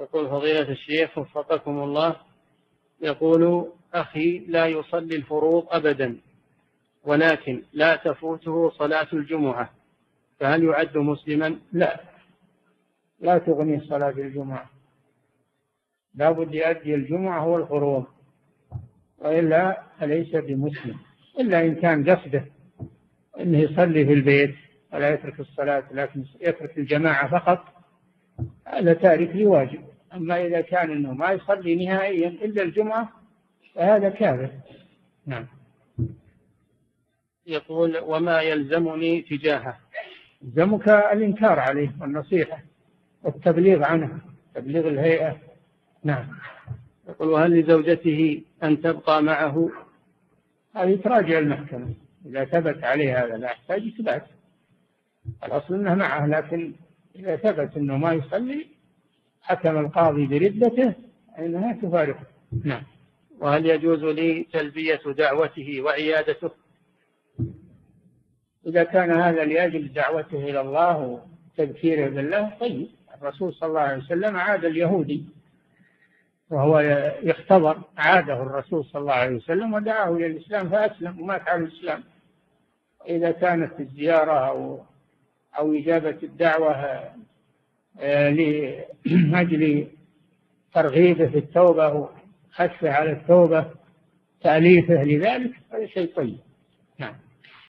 يقول فضيلة الشيخ وفقكم الله، يقول أخي لا يصلي الفروض أبدا ولكن لا تفوته صلاة الجمعة، فهل يعد مسلما؟ لا تغني صلاة الجمعة، لا بد يؤدي الجمعة هو الفروض، وإلا فليس بمسلم، إلا إن كان قصده أنه يصلي في البيت ولا يترك الصلاة لكن يترك الجماعة فقط، هذا تارك لواجب. أما إذا كان أنه ما يصلي نهائيا إلا الجمعة فهذا كافر. نعم. يقول وما يلزمني تجاهه؟ يلزمك الإنكار عليه والنصيحة والتبليغ عنه، تبليغ الهيئة. نعم. يقول وهل لزوجته أن تبقى معه؟ هذه تراجع المحكمة، إذا ثبت عليه هذا لا يحتاج إثبات، الأصل أنه معه، لكن إذا ثبت أنه ما يصلي حكم القاضي بردته أنها تفارقه. نعم. وهل يجوز لي تلبية دعوته وعيادته؟ إذا كان هذا لأجل دعوته إلى الله وتذكيره بالله طيب. الرسول صلى الله عليه وسلم عاد اليهودي وهو يختبر، عاده الرسول صلى الله عليه وسلم ودعاه إلى الإسلام فأسلم ومات على الإسلام. إذا كانت الزيارة أو إجابة الدعوة لأجل ترغيبه في التوبة وخشفه على التوبة تأليفه لذلك هذا شيء طيب. نعم.